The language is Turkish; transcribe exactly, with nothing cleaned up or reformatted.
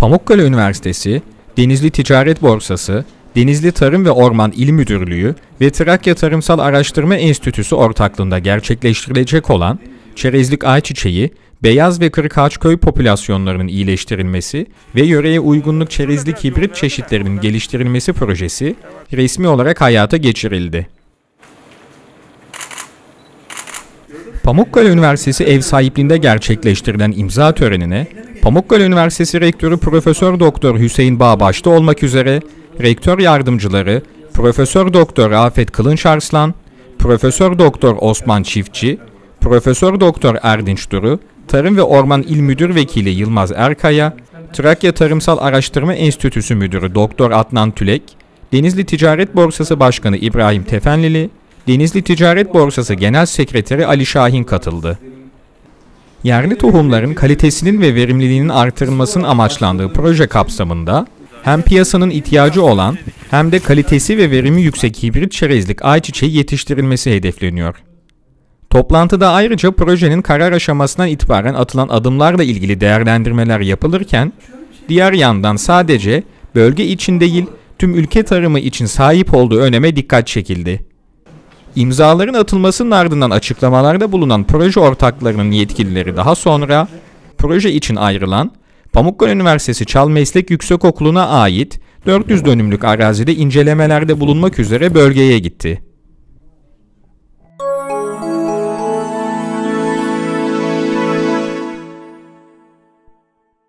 Pamukkale Üniversitesi, Denizli Ticaret Borsası, Denizli Tarım ve Orman İl Müdürlüğü ve Trakya Tarımsal Araştırma Enstitüsü ortaklığında gerçekleştirilecek olan çerezlik ayçiçeği, beyaz ve kırık ağaçköy popülasyonlarının iyileştirilmesi ve yöreye uygunluk çerezlik hibrit çeşitlerinin geliştirilmesi projesi resmi olarak hayata geçirildi. Pamukkale Üniversitesi ev sahipliğinde gerçekleştirilen imza törenine Pamukkale Üniversitesi Rektörü Profesör Doktor Hüseyin Bağ başta olmak üzere Rektör Yardımcıları Profesör Doktor Rafet Kılınç Arslan, Profesör Doktor Osman Çiftçi, Profesör Doktor Erdinç Duru, Tarım ve Orman İl Müdür Vekili Yılmaz Erkaya, Trakya Tarımsal Araştırma Enstitüsü Müdürü Doktor Adnan Tülek, Denizli Ticaret Borsası Başkanı İbrahim Tefenli, Denizli Ticaret Borsası Genel Sekreteri Ali Şahin katıldı. Yerli tohumların kalitesinin ve verimliliğinin artırılmasının amaçlandığı proje kapsamında hem piyasanın ihtiyacı olan hem de kalitesi ve verimi yüksek hibrit çerezlik ayçiçeği yetiştirilmesi hedefleniyor. Toplantıda ayrıca projenin karar aşamasından itibaren atılan adımlarla ilgili değerlendirmeler yapılırken, diğer yandan sadece bölge için değil tüm ülke tarımı için sahip olduğu öneme dikkat çekildi. İmzaların atılmasının ardından açıklamalarda bulunan proje ortaklarının yetkilileri daha sonra proje için ayrılan Pamukkale Üniversitesi Çal Meslek Yüksekokulu'na ait dört yüz dönümlük arazide incelemelerde bulunmak üzere bölgeye gitti.